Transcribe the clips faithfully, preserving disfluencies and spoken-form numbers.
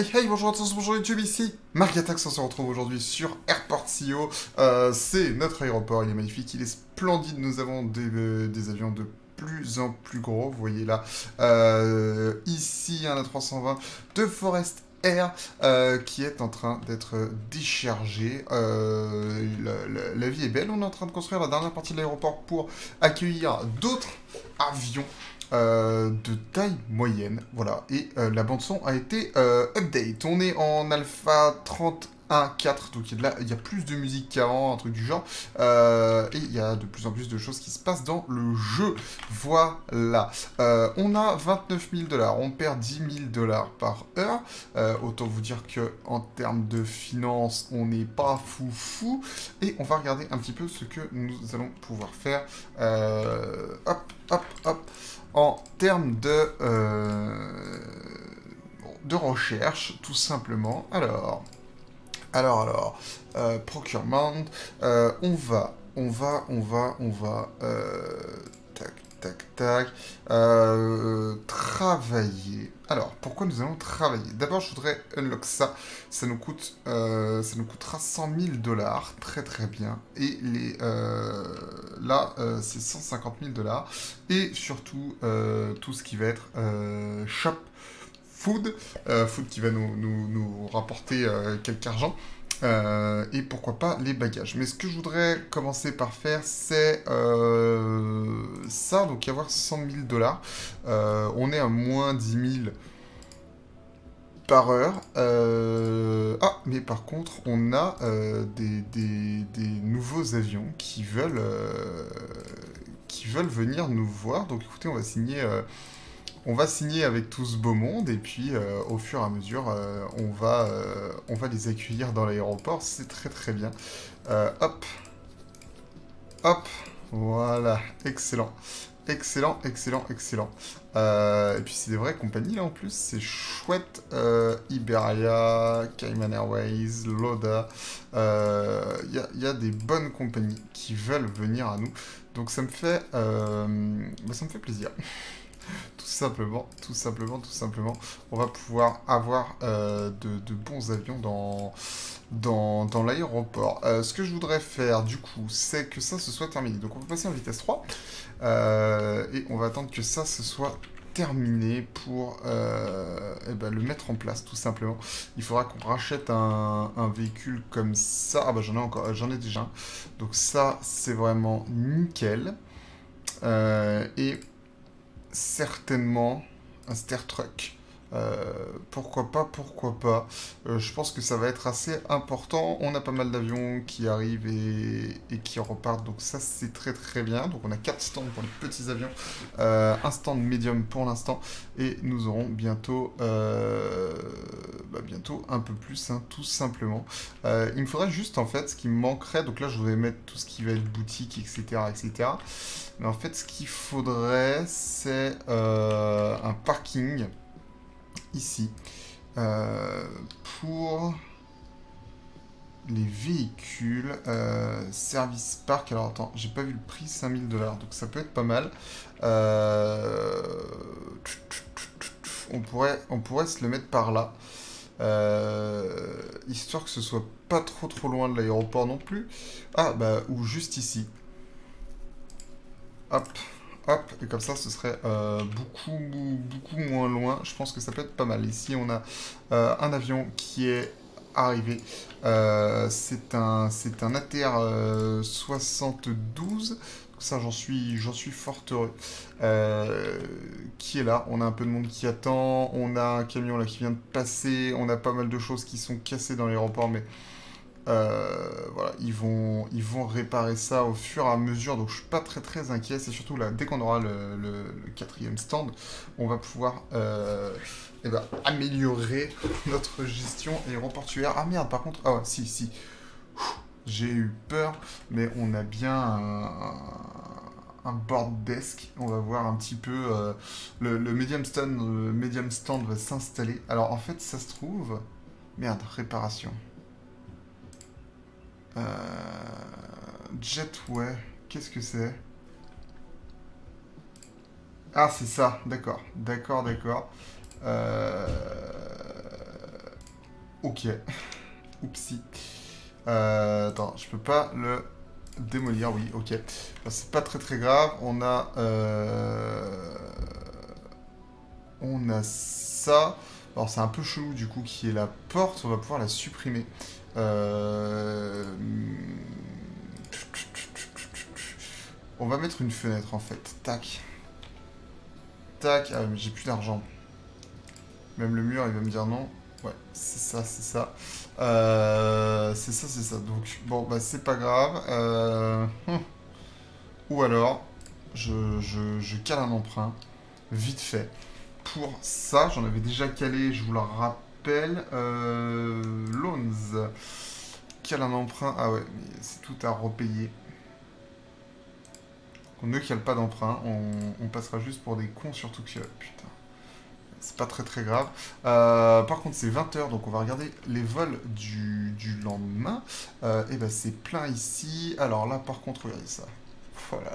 Hey hey, bonjour à tous, bonjour YouTube, ici Margatax, on se retrouve aujourd'hui sur Airport C E O. Euh, c'est notre aéroport, il est magnifique, il est splendide, nous avons des, euh, des avions de plus en plus gros, vous voyez là, euh, ici un A trois cent vingt de Forest Air euh, qui est en train d'être déchargé. Euh, la, la, la vie est belle, on est en train de construire la dernière partie de l'aéroport pour accueillir d'autres avions. Euh, de taille moyenne, voilà, et euh, la bande-son a été euh, update. On est en alpha trente et un point quatre, donc il y, a de la, il y a plus de musique qu'avant, un truc du genre, euh, et il y a de plus en plus de choses qui se passent dans le jeu, voilà. Euh, on a vingt-neuf mille dollars, on perd dix mille dollars par heure, euh, autant vous dire que en termes de finances, on n'est pas foufou, et on va regarder un petit peu ce que nous allons pouvoir faire, euh, hop, hop, hop, en termes de, euh, de recherche, tout simplement. Alors... Alors, alors, euh, procurement, euh, on va, on va, on va, on va, euh, tac, tac, tac, euh, travailler. Alors, pourquoi nous allons travailler? D'abord, je voudrais unlock ça. Ça nous coûte, euh, ça nous coûtera cent mille dollars, très très bien. Et les, euh, là, euh, c'est cent cinquante mille dollars. Et surtout, euh, tout ce qui va être euh, shop. Food, euh, food qui va nous, nous, nous rapporter euh, quelque argent, euh, et pourquoi pas les bagages. Mais ce que je voudrais commencer par faire, c'est euh, ça, donc y avoir cent mille dollars. Euh, on est à moins dix mille par heure. Euh, ah, mais par contre, on a euh, des, des, des nouveaux avions qui veulent, euh, qui veulent venir nous voir. Donc écoutez, on va signer... Euh, On va signer avec tout ce beau monde et puis euh, au fur et à mesure, euh, on, va, euh, on va les accueillir dans l'aéroport. C'est très très bien. Euh, hop, hop, voilà, excellent, excellent, excellent, excellent. Euh, et puis c'est des vraies compagnies là en plus, c'est chouette. Euh, Iberia, Cayman Airways, Loda, il euh, y, y a des bonnes compagnies qui veulent venir à nous. Donc ça me fait, euh, bah, ça me fait plaisir. Tout simplement, tout simplement, tout simplement, on va pouvoir avoir euh, de, de bons avions dans, dans, dans l'aéroport. Euh, ce que je voudrais faire, du coup, c'est que ça se soit terminé. Donc on va passer en vitesse trois, euh, et on va attendre que ça se soit terminé pour euh, eh ben, le mettre en place, tout simplement. Il faudra qu'on rachète un, un véhicule comme ça. Ah bah j'en ai encore, j'en ai déjà un. Donc ça, c'est vraiment nickel. Euh, et... certainement un Star Truck. Euh, pourquoi pas, pourquoi pas. Euh, je pense que ça va être assez important. On a pas mal d'avions qui arrivent et, et qui repartent. Donc ça, c'est très très bien. Donc on a quatre stands pour les petits avions. Euh, un stand médium pour l'instant. Et nous aurons bientôt, euh, bah bientôt un peu plus, hein, tout simplement. Euh, il me faudrait juste, en fait, ce qui me manquerait. Donc là, je vais mettre tout ce qui va être boutique, et cetera et cetera. Mais en fait, ce qu'il faudrait, c'est euh, un parking. Ici, euh, pour les véhicules, euh, service parc, alors attends, j'ai pas vu le prix, cinq mille dollars, donc ça peut être pas mal. Euh... On, pourrait, on pourrait se le mettre par là, euh... histoire que ce soit pas trop trop loin de l'aéroport non plus. Ah bah, ou juste ici. Hop. Hop, et comme ça, ce serait euh, beaucoup, beaucoup moins loin. Je pense que ça peut être pas mal. Ici, on a euh, un avion qui est arrivé. Euh, c'est un, c'est un A T R euh, soixante-douze. Ça, j'en suis, j'en suis fort heureux. Euh, qui est là? On a un peu de monde qui attend. On a un camion là qui vient de passer. On a pas mal de choses qui sont cassées dans l'aéroport, mais... Euh, voilà, ils vont, ils vont réparer ça au fur et à mesure, donc je suis pas très très inquiet. C'est surtout là, dès qu'on aura le, le, le quatrième stand, on va pouvoir euh, eh ben, améliorer notre gestion aéroportuaire. Ah merde, par contre, ah ouais, si, si, j'ai eu peur, mais on a bien un, un board desk. On va voir un petit peu, euh, le, le medium stand, le medium stand va s'installer. Alors en fait, ça se trouve, merde, réparation. Euh, Jetway, qu'est-ce que c'est? Ah, c'est ça, d'accord, d'accord, d'accord. Euh... Ok. Oupsie. Euh, attends, je peux pas le démolir. Oui, ok. C'est pas très très grave. On a... Euh... On a ça. Alors c'est un peu chelou du coup qui est la porte. On va pouvoir la supprimer. Euh... On va mettre une fenêtre en fait. Tac. Tac. Ah mais j'ai plus d'argent. Même le mur il va me dire non. Ouais, c'est ça, c'est ça. Euh, c'est ça, c'est ça. Donc, bon, bah, c'est pas grave. Euh, hum. Ou alors, je, je, je cale un emprunt, vite fait. Pour ça, j'en avais déjà calé, je vous le rappelle. Euh, loans. Cale un emprunt. Ah ouais, c'est tout à repayer. On ne cale pas d'emprunt. On, on passera juste pour des cons, surtout que... Putain. C'est pas très très grave. Euh, par contre, c'est vingt heures, donc on va regarder les vols du, du lendemain. Euh, et ben c'est plein ici. Alors là, par contre, regardez ça. Voilà,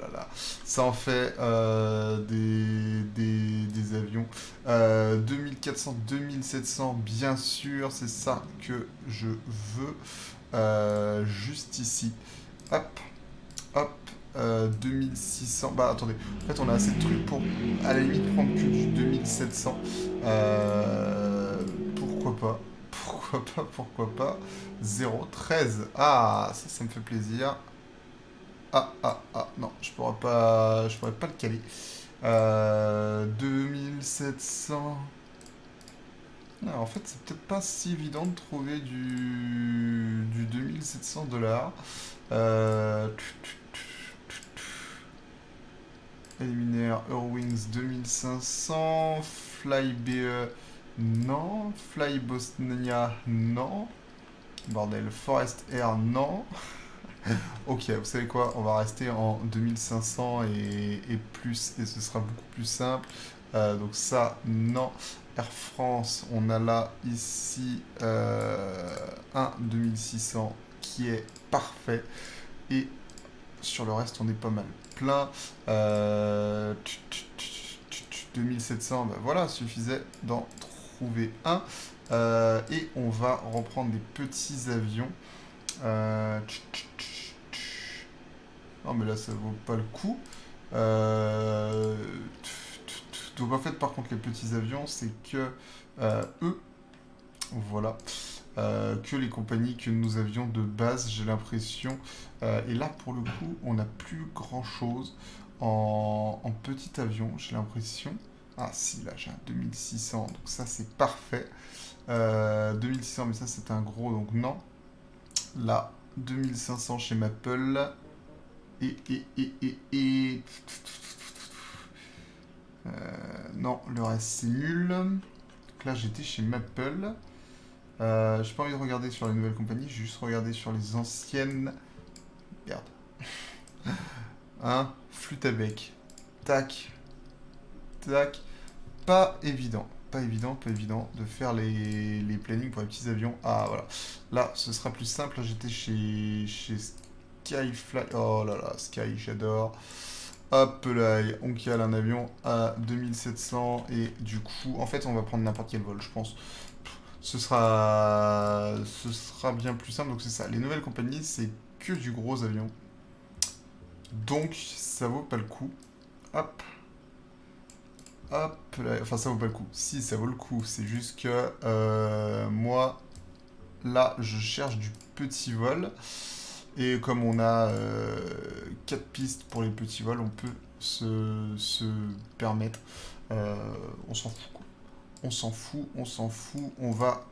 là, là. Ça en fait euh, des, des, des avions. Euh, deux mille quatre cents, deux mille sept cents, bien sûr. C'est ça que je veux. Euh, juste ici. Hop, hop. Euh, deux mille six cents, bah attendez, en fait on a assez de trucs pour à la limite prendre que du deux mille sept cents. Euh, pourquoi pas, pourquoi pas, pourquoi pas. zéro treize, ah ça, ça me fait plaisir. Ah ah ah, non, je pourrais pas, je pourrais pas le caler. Euh, deux mille sept cents. Non, en fait, c'est peut-être pas si évident de trouver du, du deux mille sept cents dollars. Euh. Éliminaire, Eurowings deux mille cinq cents, Fly B E, non, Fly Bosnia, non, bordel, Forest Air, non. Ok, vous savez quoi, on va rester en deux mille cinq cents et, et plus, et ce sera beaucoup plus simple. Euh, donc ça, non. Air France, on a là, ici, euh, un deux mille six cents qui est parfait, et sur le reste, on est pas mal. Euh, deux mille sept cents, ben voilà, suffisait d'en trouver un. Euh, et on va reprendre des petits avions. Euh, non, mais là, ça vaut pas le coup. Euh, donc, en fait, par contre, les petits avions, c'est que euh, eux, voilà. Euh, que les compagnies que nous avions de base, j'ai l'impression. Euh, et là, pour le coup, on n'a plus grand-chose en, en petit avion, j'ai l'impression. Ah si, là, j'ai un deux mille six cents, donc ça, c'est parfait. Euh, deux mille six cents, mais ça, c'est un gros, donc non. Là, deux mille cinq cents chez Maple. Et, et, et, et, et... Euh, non, le reste, c'est nul. Donc là, j'étais chez Maple. Euh, j'ai pas envie de regarder sur les nouvelles compagnies, j'ai juste regardé sur les anciennes. Merde. Hein, flûte à bec. Tac. Tac. Pas évident. Pas évident, pas évident de faire les, les plannings pour les petits avions. Ah, voilà. Là, ce sera plus simple. Là, j'étais chez, chez Skyfly. Oh là là, Sky, j'adore. Hop là, on cale un avion à deux mille sept cents. Et du coup, en fait, on va prendre n'importe quel vol, je pense. Ce sera, ce sera bien plus simple. Donc c'est ça, les nouvelles compagnies, c'est que du gros avion. Donc ça vaut pas le coup. Hop. Hop. Là. Enfin ça vaut pas le coup. Si, ça vaut le coup. C'est juste que euh, moi, là, je cherche du petit vol. Et comme on a euh, quatre pistes pour les petits vols, on peut se, se permettre. Euh, on s'en fout, quoi. On s'en fout, on s'en fout, on va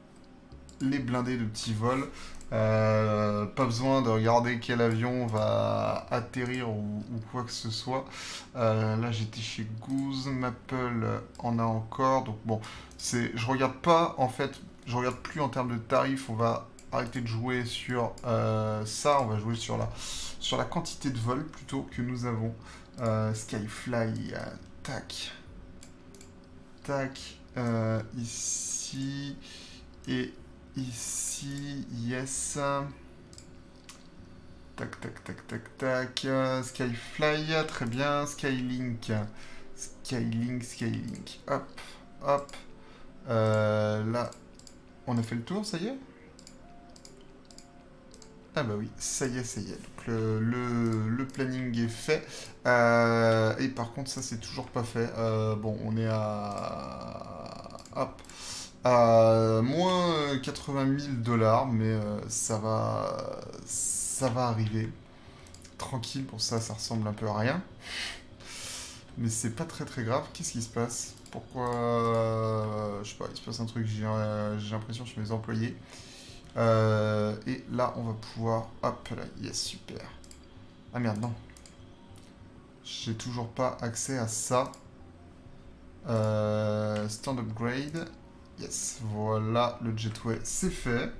les blinder de petits vols. Euh, pas besoin de regarder quel avion va atterrir ou, ou quoi que ce soit. Euh, là, j'étais chez Goose, Maple en a encore. Donc bon, c'est, je regarde pas, en fait, je regarde plus en termes de tarifs. On va arrêter de jouer sur euh, ça, on va jouer sur la, sur la quantité de vols plutôt que nous avons. Euh, Skyfly, euh, tac, tac. Euh, ici et ici, yes. Tac, tac, tac, tac, tac. Euh, Skyfly, très bien. Skylink. Skylink, Skylink. Hop, hop. Euh, là, On a fait le tour, ça y est? Ah bah oui, ça y est, ça y est. Donc le, le, le planning est fait. Euh, et par contre, ça, c'est toujours pas fait. Euh, bon, on est à... Hop. À moins quatre-vingt mille dollars, mais euh, ça va... Ça va arriver. Tranquille, pour ça, ça ressemble un peu à rien. Mais c'est pas très très grave. Qu'est-ce qui se passe? Pourquoi euh, je sais pas, il se passe un truc, j'ai euh, l'impression chez mes employés. Euh, et là, on va pouvoir... Hop là, yes, super. Ah merde, non. J'ai toujours pas accès à ça. Euh, stand upgrade. Yes, voilà, le jetway, c'est fait.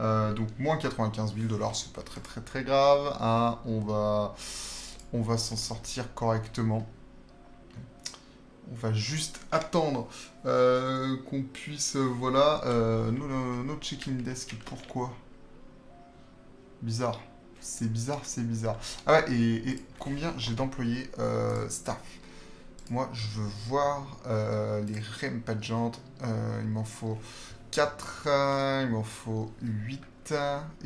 Euh, donc, moins quatre-vingt-quinze mille dollars, c'est pas très très très grave. Hein. On va, on va s'en sortir correctement. On va juste attendre euh, qu'on puisse... Euh, voilà, euh, notre no, no check-in desk. Pourquoi? Bizarre. C'est bizarre, c'est bizarre. Ah ouais, et, et combien j'ai d'employés euh, staff? Moi, je veux voir euh, les R E M Pageant. Euh, il m'en faut quatre, euh, il m'en faut huit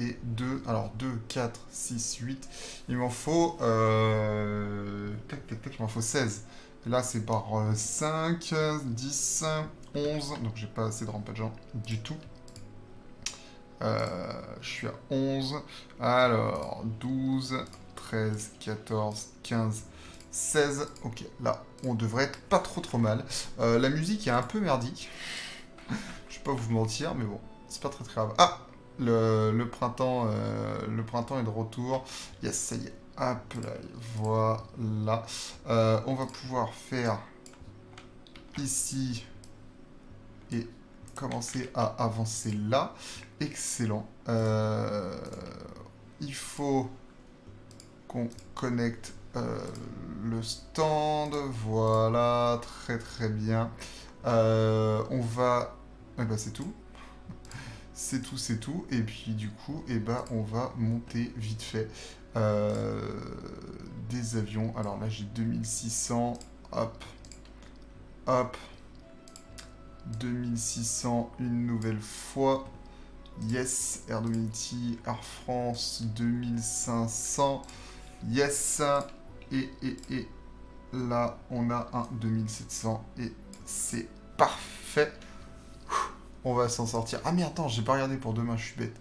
et deux. Alors, deux, quatre, six, huit. Il m'en faut... Euh, tac, tac, tac, il m'en faut seize. Là, c'est par cinq, dix, onze. Donc, j'ai pas assez de rampageants du tout. Euh, je suis à onze. Alors, douze, treize, quatorze, quinze, seize. Ok, là, on devrait être pas trop trop mal. Euh, la musique est un peu merdique. Je vais pas vous mentir, mais bon, c'est pas très très grave. Ah, le, le, printemps, euh, le printemps est de retour. Yes, ça y est. Hop là, voilà. Euh, on va pouvoir faire ici et commencer à avancer là. Excellent. Euh, il faut qu'on connecte euh, le stand. Voilà, très très bien. Euh, on va... Eh ben, c'est tout. C'est tout, c'est tout. Et puis du coup, eh ben, on va monter vite fait. Euh, des avions. Alors là, j'ai deux mille six cents. Hop. Hop. deux mille six cents une nouvelle fois. Yes. Air Dolomiti, Air France, deux mille cinq cents. Yes. Et, et, et là, on a un deux mille sept cents. Et c'est parfait. On va s'en sortir. Ah merde, attends, j'ai pas regardé pour demain, je suis bête.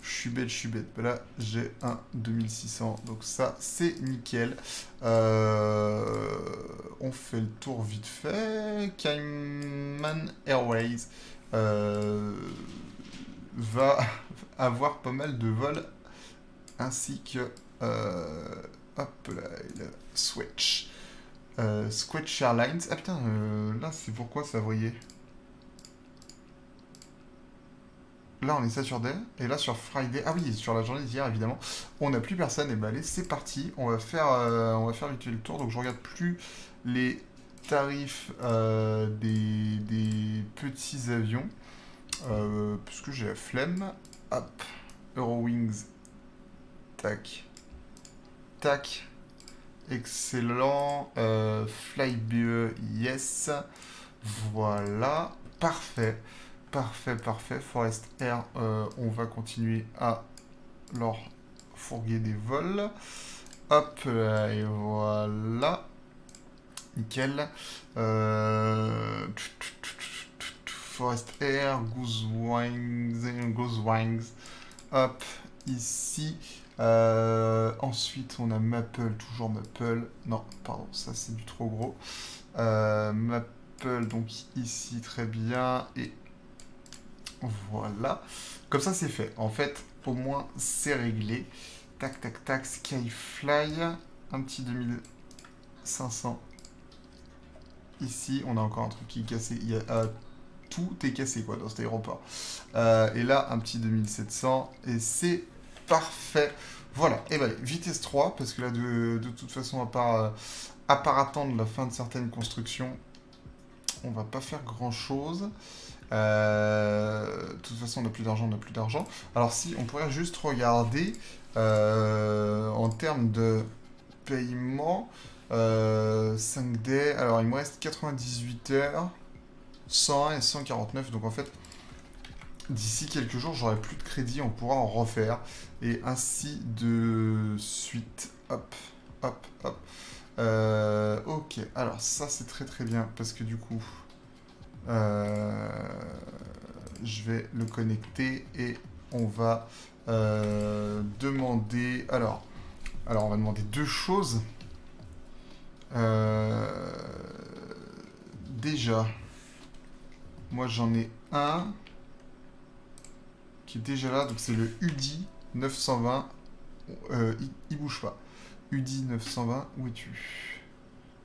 Je suis bête, je suis bête. Mais là, j'ai un deux mille six cents. Donc ça, c'est nickel. Euh, on fait le tour vite fait. Cayman Airways euh, va avoir pas mal de vols. Ainsi que... Euh, hop là, le Switch. Euh, Switch Airlines. Ah putain, euh, là, c'est pourquoi ça brillait. Là, on est Saturday, et là, sur Friday, ah oui, sur la journée d'hier, évidemment, on n'a plus personne, et bah allez, c'est parti, on va faire, euh, on va faire vite fait le tour, donc je regarde plus les tarifs euh, des, des petits avions, euh, puisque j'ai la flemme, hop, Eurowings, tac, tac, excellent, euh, Fly B E, yes, voilà, parfait. Parfait, parfait. Forest Air, euh, on va continuer à leur fourguer des vols. Hop, là, et voilà. Nickel. Euh... Forest Air, Goosewings, Goosewings. Hop, ici. Euh... Ensuite, on a Maple, toujours Maple. Non, pardon, ça c'est du trop gros. Euh, Maple, donc ici, très bien. Et... Voilà, comme ça c'est fait. En fait, au moins c'est réglé. Tac, tac, tac, Skyfly, un petit deux mille cinq cents. Ici, on a encore un truc qui est cassé. Il y a, euh, tout est cassé quoi dans cet aéroport. Euh, et là, un petit deux mille sept cents et c'est parfait. Voilà. Et ben vitesse trois parce que là, de, de toute façon, à part, euh, à part attendre la fin de certaines constructions, on va pas faire grand chose. Euh, de toute façon, on n'a plus d'argent, on n'a plus d'argent. Alors si, on pourrait juste regarder euh, en termes de paiement, euh, cinq D. Alors, il me reste quatre-vingt-dix-huit heures, cent un et cent quarante-neuf. Donc en fait, D'ici quelques jours, j'aurai plus de crédit, on pourra en refaire. Et ainsi de suite. Hop, hop, hop. Euh, ok, alors ça c'est très très bien parce que du coup, euh, je vais le connecter et on va euh, demander... Alors, alors, on va demander deux choses. Euh, déjà, moi j'en ai un qui est déjà là, donc c'est le U D I neuf cent vingt, euh, il, il bouge pas. U D I neuf cent vingt, où es-tu?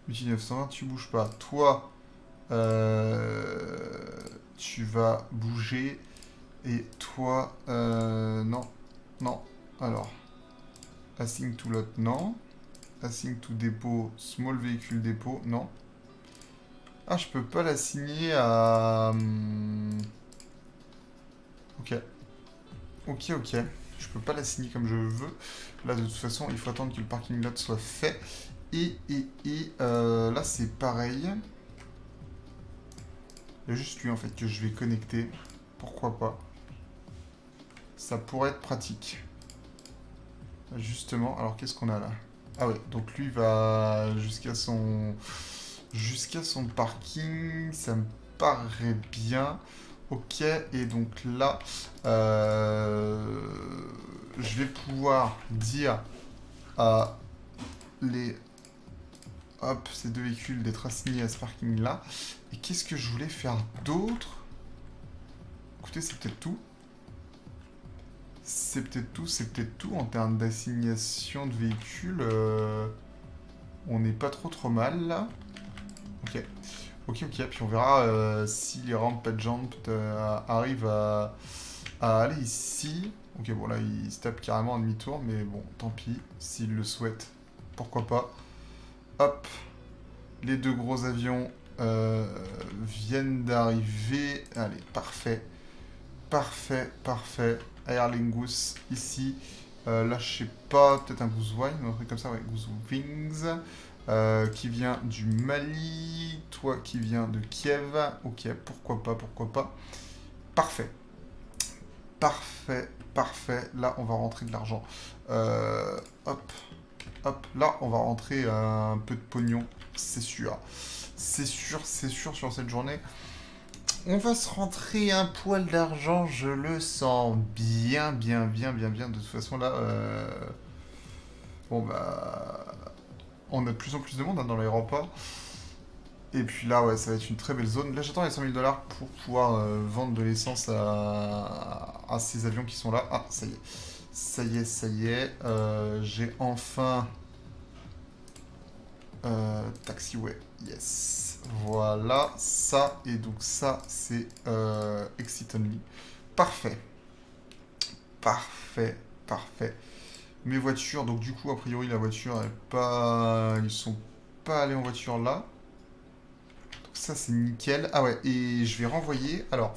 U D I neuf cent vingt, tu bouges pas. Toi, euh, tu vas bouger, et toi, euh, non, non, alors, assign to lot, non, assign to dépôt, small véhicule dépôt, non. Ah, je peux pas l'assigner à... Ok. Ok, ok, je peux pas l'assigner comme je veux. Là, de toute façon, il faut attendre que le parking lot soit fait. Et, et, et euh, là, c'est pareil. Il y a juste lui, en fait, que je vais connecter. Pourquoi pas? Ça pourrait être pratique. Justement, alors, qu'est-ce qu'on a là? Ah ouais, donc lui va jusqu'à son... Jusqu'à son parking. Ça me paraît bien. Ok, et donc là, euh, je vais pouvoir dire à les, hop, ces deux véhicules d'être assignés à ce parking-là. Et qu'est-ce que je voulais faire d'autre? Écoutez, c'est peut-être tout. C'est peut-être tout, c'est peut-être tout en termes d'assignation de véhicules. Euh, on n'est pas trop trop mal, là. Ok. Ok, ok, puis on verra euh, si les rampes de jump euh, arrivent à, à aller ici. Ok, bon là, il se tape carrément en demi-tour, mais bon, tant pis, s'il le souhaite, pourquoi pas. Hop, les deux gros avions euh, viennent d'arriver. Allez, parfait, parfait, parfait. Aer Lingus, ici. Euh, là, je sais pas, peut-être un Goosewings, un truc comme ça, ouais, Goosewings. Euh, qui vient du Mali, toi qui viens de Kiev, ok, pourquoi pas, pourquoi pas, parfait, parfait, parfait, là on va rentrer de l'argent, euh, hop, hop, là on va rentrer un peu de pognon, c'est sûr, c'est sûr, c'est sûr sur cette journée, on va se rentrer un poil d'argent, je le sens bien, bien, bien, bien, bien, de toute façon là, euh... bon bah... On a de plus en plus de monde hein, dans l'aéroport. Et puis là, ouais, ça va être une très belle zone. Là, j'attends les cent mille dollars pour pouvoir euh, vendre de l'essence à... à ces avions qui sont là. Ah, ça y est. Ça y est, ça y est. Euh, J'ai enfin... Euh, taxiway. Yes. Voilà. Ça. Et donc ça, c'est euh, exit only. Parfait. Parfait. Parfait. Mes voitures, donc du coup, a priori, la voiture, elle est pas... ils sont pas allés en voiture là. Donc ça, c'est nickel. Ah ouais, et je vais renvoyer. Alors,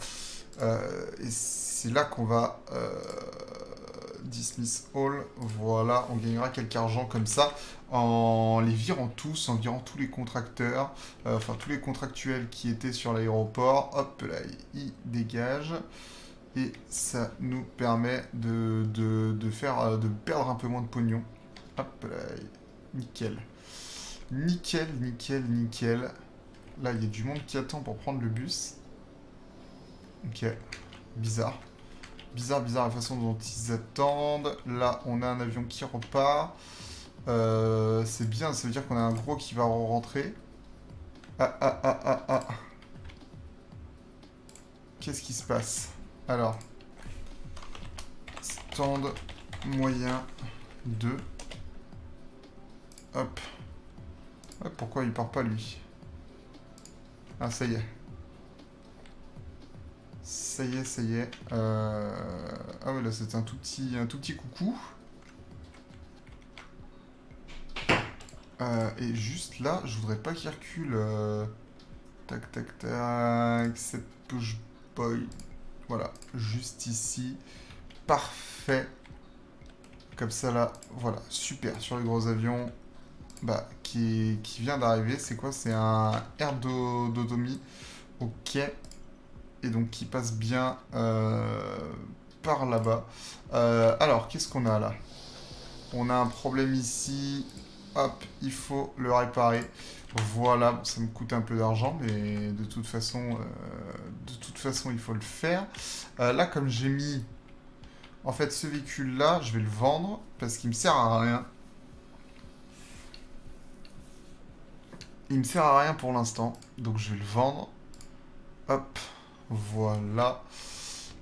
euh, c'est là qu'on va... Euh, dismiss all. Voilà, on gagnera quelques argent comme ça. En les virant tous, en virant tous les contracteurs. Euh, enfin, tous les contractuels qui étaient sur l'aéroport. Hop là, ils dégagent. Et ça nous permet de, de, de, faire, de perdre un peu moins de pognon. Hop là, nickel. Nickel, nickel, nickel. Là, il y a du monde qui attend pour prendre le bus. Ok, bizarre. Bizarre, bizarre la façon dont ils attendent. Là, on a un avion qui repart. Euh, C'est bien, ça veut dire qu'on a un gros qui va rentrer. Ah, ah, ah, ah, ah. Qu'est-ce qui se passe ? Alors, stand moyen deux. Hop. Ouais, pourquoi il part pas lui? Ah, ça y est. Ça y est, ça y est. Euh... Ah ouais, là c'est un tout petit, un tout petit coucou. Euh, et juste là, je voudrais pas qu'il recule. Euh... Tac, tac, tac. Cette push boy. Voilà, juste ici. Parfait. Comme ça, là. Voilà, super. Sur les gros avions. Bah, qui, qui vient d'arriver. C'est quoi? C'est un Air Dolomiti. Ok. Et et donc qui passe bien euh, par là-bas. Euh, alors, qu'est-ce qu'on a là? On a un problème ici. Hop, il faut le réparer. Voilà, ça me coûte un peu d'argent, mais de toute façon, euh, de toute façon, il faut le faire. Euh, là, comme j'ai mis... En fait, ce véhicule-là, je vais le vendre parce qu'il me sert à rien. Il me sert à rien pour l'instant, donc je vais le vendre. Hop, voilà.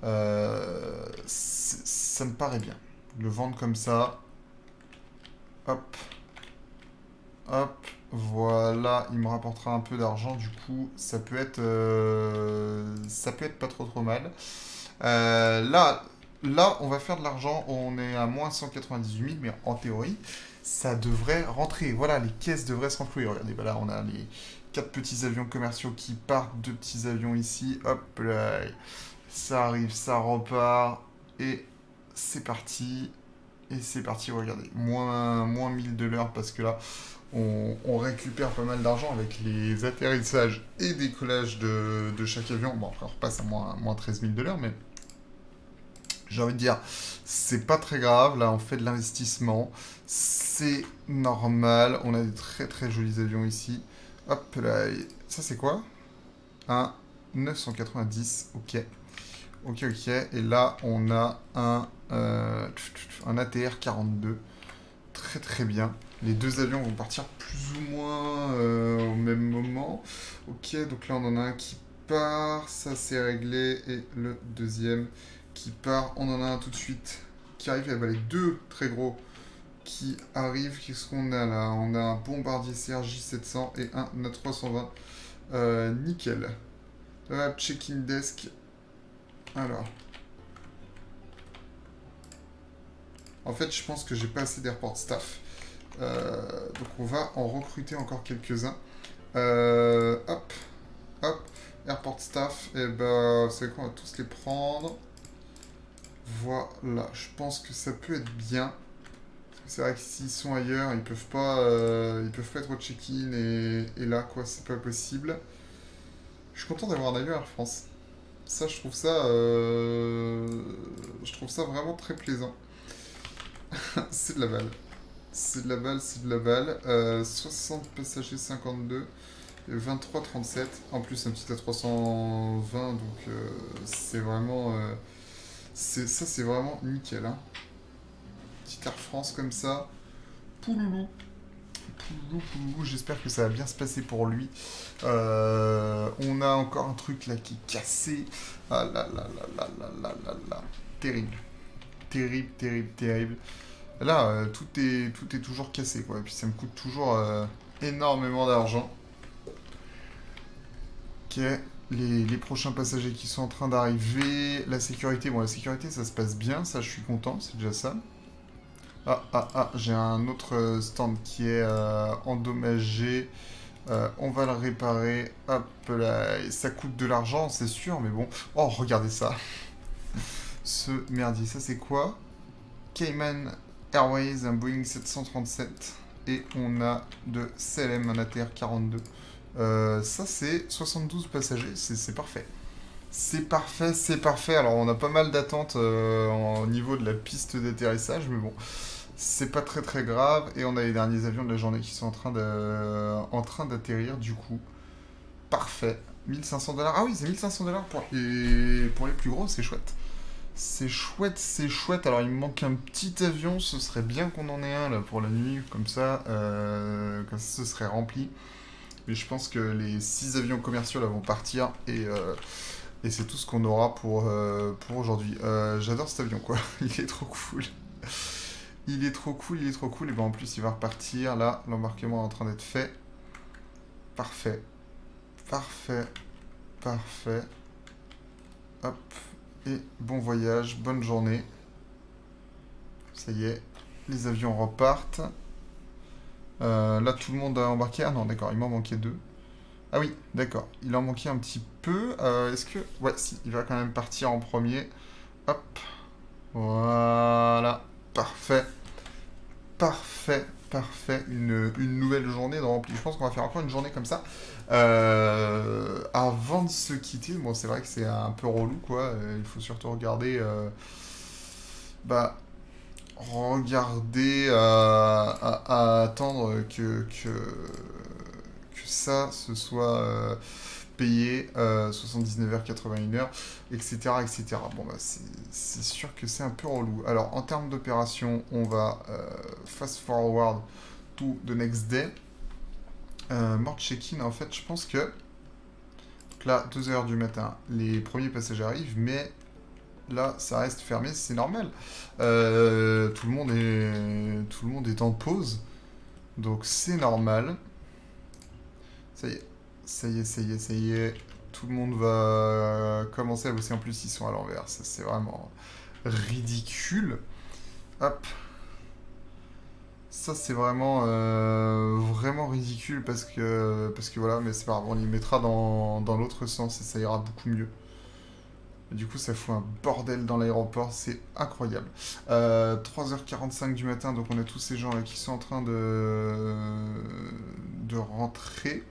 Euh, ça me paraît bien. Le vendre comme ça. Hop. Hop, voilà, il me rapportera un peu d'argent, du coup, ça peut être, euh, ça peut être pas trop trop mal. Euh, là, là, on va faire de l'argent, on est à moins cent quatre-vingt-dix-huit mille, mais en théorie, ça devrait rentrer. Voilà, les caisses devraient se renflouer. Regardez, bah là, on a les quatre petits avions commerciaux qui partent, deux petits avions ici, hop là, ça arrive, ça repart, et c'est parti, et c'est parti, regardez, moins, moins mille de l'heure, parce que là, On, on récupère pas mal d'argent avec les atterrissages et décollages de, de chaque avion. Bon, après, on repasse à moins, moins treize mille de l'heure, mais j'ai envie de dire, c'est pas très grave. Là, on fait de l'investissement. C'est normal. On a des très très jolis avions ici. Hop là. Ça, c'est quoi? Un neuf cent quatre-vingt-dix. Ok. Ok, ok. Et là, on a un, euh, un A T R quarante-deux. Très très bien. Les deux avions vont partir plus ou moins euh, au même moment. Ok, donc là on en a un qui part, ça c'est réglé, et le deuxième qui part. On en a un tout de suite qui arrive, et ben les deux très gros qui arrivent. Qu'est-ce qu'on a là? On a un Bombardier C R J sept cents et un A trois cent vingt. Euh, nickel. Voilà, check-in desk. Alors... En fait, je pense que j'ai pas assez d'airport staff. Euh, donc on va en recruter encore quelques-uns. Euh, hop, hop, airport staff. Et ben, vous savez quoi, on va tous les prendre. Voilà, je pense que ça peut être bien. C'est vrai que s'ils sont ailleurs, ils peuvent pas, euh, ils peuvent pas être au check-in et, et là quoi, c'est pas possible. Je suis content d'avoir un avion Air France. Ça, je trouve ça, euh, je trouve ça vraiment très plaisant. C'est de la balle. C'est de la balle, c'est de la balle. Euh, soixante passagers, cinquante-deux, vingt-trois, trente-sept. En plus, un petit A trois cent vingt, donc euh, c'est vraiment... Euh, ça, c'est vraiment nickel. Hein. Petite Air France comme ça. Pouloulou. Pouloulou, pouloulou. J'espère que ça va bien se passer pour lui. Euh, on a encore un truc là qui est cassé. Ah là là là là là là là là. Terrible. Terrible, terrible, terrible. Là, euh, tout, est, tout est toujours cassé, quoi. Et puis, ça me coûte toujours euh, énormément d'argent. Ok. Les, les prochains passagers qui sont en train d'arriver. La sécurité. Bon, la sécurité, ça se passe bien. Ça, je suis content. C'est déjà ça. Ah, ah, ah. J'ai un autre stand qui est euh, endommagé. Euh, on va le réparer. Hop là. Et ça coûte de l'argent, c'est sûr. Mais bon. Oh, regardez ça. Ce merdier. Ça, c'est quoi? Cayman Airways, un Boeing sept cent trente-sept, et on a de C L M, un A T R quarante-deux. Euh, ça, c'est soixante-douze passagers, c'est parfait. C'est parfait, c'est parfait. Alors, on a pas mal d'attentes euh, au niveau de la piste d'atterrissage, mais bon, c'est pas très très grave. Et on a les derniers avions de la journée qui sont en train de, euh, en train d'atterrir, du coup. Parfait. mille cinq cents dollars. Ah oui, c'est mille cinq cents dollars pour les, pour les plus gros, c'est chouette. C'est chouette, c'est chouette. Alors, il me manque un petit avion. Ce serait bien qu'on en ait un là pour la nuit. Comme ça, euh, comme ça, ce serait rempli. Mais je pense que les six avions commerciaux là vont partir. Et, euh, et c'est tout ce qu'on aura pour, euh, pour aujourd'hui. Euh, J'adore cet avion, quoi. Il est trop cool. Il est trop cool, il est trop cool. Et ben en plus, il va repartir. Là, l'embarquement est en train d'être fait. Parfait. Parfait. Parfait. Hop. Et bon voyage, bonne journée. Ça y est, les avions repartent. Euh, là, tout le monde a embarqué. Ah non, d'accord, il m'en manquait deux. Ah oui, d'accord, il en manquait un petit peu. Euh, Est-ce que... Ouais, si, il va quand même partir en premier. Hop. Voilà. Parfait. Parfait, parfait. Une, une nouvelle journée de rempli. Je pense qu'on va faire encore une journée comme ça. Euh, avant de se quitter, bon, c'est vrai que c'est un peu relou, quoi. Il faut surtout regarder... Euh, bah... Regarder, euh, à, à attendre que, que, que ça se soit euh, payé euh, soixante-dix-neuf heures, quatre-vingt-une heures, et cetera et cetera. Bon, bah, c'est sûr que c'est un peu relou. Alors, en termes d'opération, on va euh, fast forward to the next day. Euh, mort check-in, en fait, je pense que. Donc là, deux heures du matin, les premiers passagers arrivent, mais. Là, ça reste fermé, c'est normal. Euh, tout le monde est, tout le monde est en pause, donc c'est normal. Ça y est, ça y est, ça y est, ça y est. Tout le monde va commencer à bosser. En plus, ils sont à l'envers. Ça, c'est vraiment ridicule. Hop. Ça, c'est vraiment, euh, vraiment ridicule parce que, parce que voilà. Mais c'est pas grave, on y mettra dans, dans l'autre sens et ça ira beaucoup mieux. Du coup, ça fout un bordel dans l'aéroport, c'est incroyable. Euh, trois heures quarante-cinq du matin, donc on a tous ces gens là qui sont en train de, de rentrer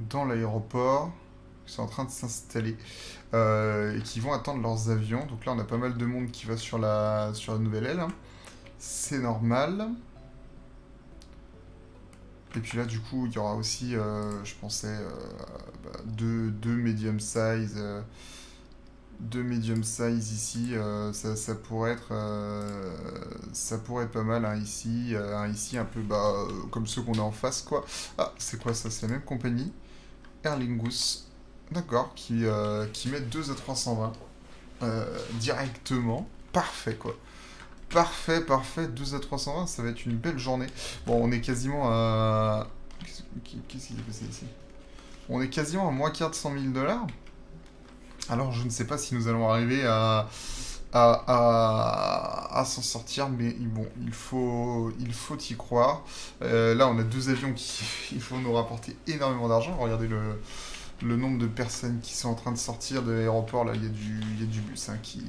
dans l'aéroport, qui sont en train de s'installer euh, et qui vont attendre leurs avions. Donc là, on a pas mal de monde qui va sur la, sur la nouvelle aile, c'est normal. Et puis là, du coup, il y aura aussi, euh, je pensais, euh, bah, deux, deux medium size. Euh, Deux medium size ici, euh, ça, ça pourrait être euh, ça pourrait être pas mal, hein, ici, euh, un ici un peu bah, euh, comme ceux qu'on a en face, quoi. Ah, c'est quoi ça? C'est la même compagnie, Aer Lingus, d'accord, qui, euh, qui met deux A trois cent vingt euh, directement, parfait, quoi. Parfait, parfait, deux A trois cent vingt, ça va être une belle journée. Bon, on est quasiment à... Qu'est-ce qui s'est passé ici? On est quasiment à moins quatre cent mille dollars. Alors, je ne sais pas si nous allons arriver à, à, à, à s'en sortir, mais bon, il faut, il faut y croire. Euh, là, on a deux avions qui il faut nous rapporter énormément d'argent. Regardez le, le nombre de personnes qui sont en train de sortir de l'aéroport. Là, il y a du, il y a du bus hein, qui,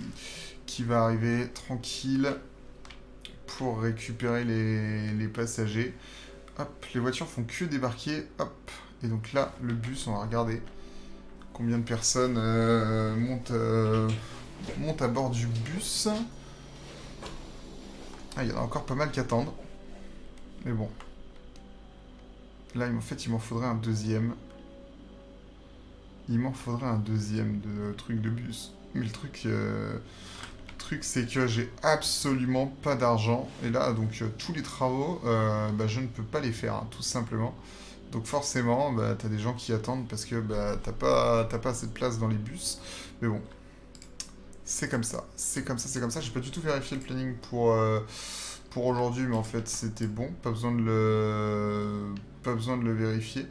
qui va arriver tranquille pour récupérer les, les passagers. Hop, les voitures font que débarquer. Hop, et donc là, le bus, on va regarder. Combien de personnes euh, montent, euh, montent à bord du bus? Ah, il y en a encore pas mal qui attendent. Mais bon. Là, en fait, il m'en faudrait un deuxième. Il m'en faudrait un deuxième de truc de bus. Mais le truc, euh, le truc c'est que j'ai absolument pas d'argent. Et là, donc, euh, tous les travaux, euh, bah, je ne peux pas les faire, hein, tout simplement. Donc forcément, bah, t'as des gens qui attendent parce que bah, t'as pas, t'as pas assez de place dans les bus. Mais bon, c'est comme ça, c'est comme ça, c'est comme ça. J'ai pas du tout vérifié le planning pour, euh, pour aujourd'hui, mais en fait c'était bon. Pas besoin de le, pas besoin de le vérifier.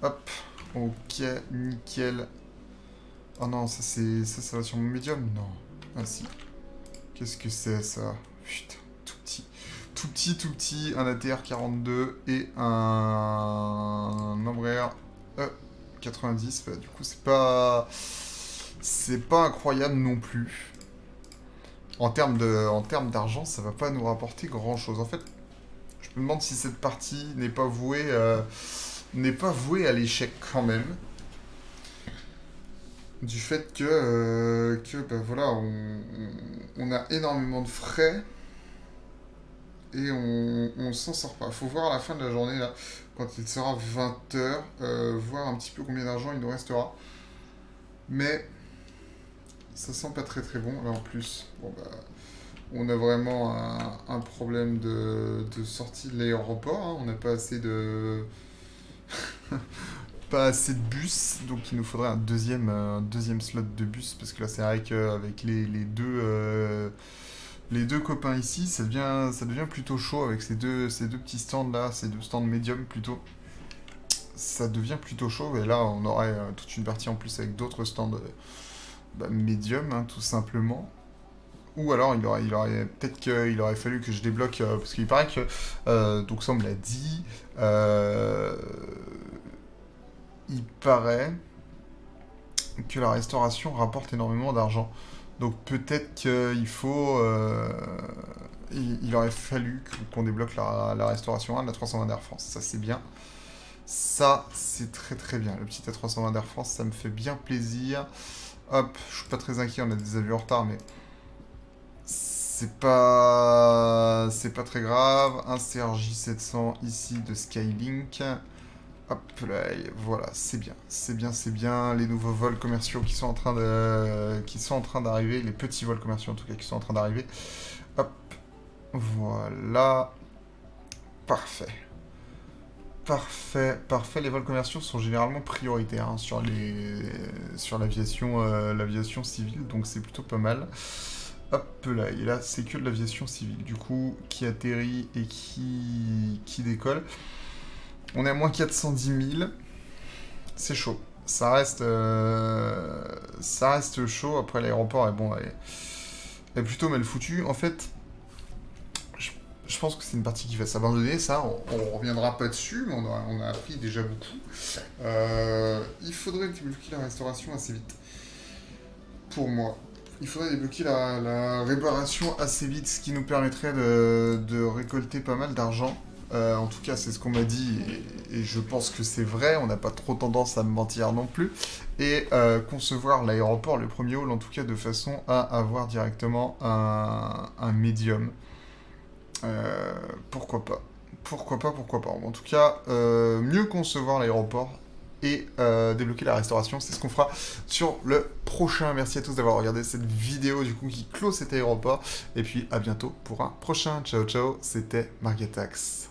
Hop, ok, nickel. Oh non, ça c'est, ça, ça va sur mon médium? Non. Ah si. Qu'est-ce que c'est ça? Putain, tout petit. Tout petit, tout petit, un A T R quarante-deux et un Embraer quatre-vingt-dix. Bah, du coup, c'est pas, c'est pas incroyable non plus. En termes de, en termes d'argent, ça va pas nous rapporter grand-chose. En fait, je me demande si cette partie n'est pas vouée, euh, n'est pas vouée à l'échec quand même. Du fait que, euh, que, bah, voilà, on, on a énormément de frais. Et on, on s'en sort pas. Faut voir à la fin de la journée, là, quand il sera vingt heures, euh, voir un petit peu combien d'argent il nous restera. Mais ça sent pas très très bon. Là en plus, bon, bah, on a vraiment un, un problème de, de sortie de l'aéroport. Hein. On n'a pas assez de pas assez de bus, donc il nous faudrait un deuxième, un deuxième slot de bus. Parce que là c'est vrai qu'avec les, les deux... Euh, Les deux copains ici, ça devient, ça devient plutôt chaud avec ces deux, ces deux petits stands là, ces deux stands médium plutôt. Ça devient plutôt chaud et là on aurait euh, toute une partie en plus avec d'autres stands euh, bah, médium hein, tout simplement. Ou alors il aurait, il aurait peut-être qu'il aurait fallu que je débloque, euh, parce qu'il paraît que, euh, donc ça on me l'a dit, euh, il paraît que la restauration rapporte énormément d'argent. Donc peut-être qu'il faut, euh, il, il aurait fallu qu'on débloque la, la restauration un de la trois cent vingt d'Air France. Ça c'est bien, Ça, c'est très très bien. Le petit A trois cent vingt d'Air France, ça me fait bien plaisir. Hop, je suis pas très inquiet, on a des avions en retard, mais c'est pas... c'est pas très grave. Un C R J sept cents ici de Skylink. Hop là, voilà, c'est bien, c'est bien, c'est bien. Les nouveaux vols commerciaux qui sont en train de... qui sont en train d'arriver, les petits vols commerciaux en tout cas qui sont en train d'arriver. Hop, voilà. Parfait. Parfait, parfait. Les vols commerciaux sont généralement prioritaires hein, sur les, sur l'aviation, euh, l'aviation civile, donc c'est plutôt pas mal. Hop là, et là c'est que de l'aviation civile, du coup, qui atterrit et qui, qui décolle. On est à moins quatre cent dix mille. C'est chaud. Ça reste, euh, ça reste chaud. Après l'aéroport est bon, elle est, est plutôt mal foutu. En fait. Je pense que c'est une partie qui va s'abandonner, ça, on ne reviendra pas dessus, mais on a, on a appris déjà beaucoup. Euh, il faudrait débloquer la restauration assez vite, pour moi. Il faudrait débloquer la, la réparation assez vite, ce qui nous permettrait de, de récolter pas mal d'argent. Euh, en tout cas, c'est ce qu'on m'a dit, et, et je pense que c'est vrai, on n'a pas trop tendance à me mentir non plus. Et euh, concevoir l'aéroport, le premier hall, en tout cas, de façon à avoir directement un, un médium. Euh, pourquoi pas, pourquoi pas, pourquoi pas. En tout cas, euh, mieux concevoir l'aéroport et euh, débloquer la restauration, c'est ce qu'on fera sur le prochain. Merci à tous d'avoir regardé cette vidéo du coup qui clôt cet aéroport. Et puis à bientôt pour un prochain. Ciao ciao, c'était Margatax.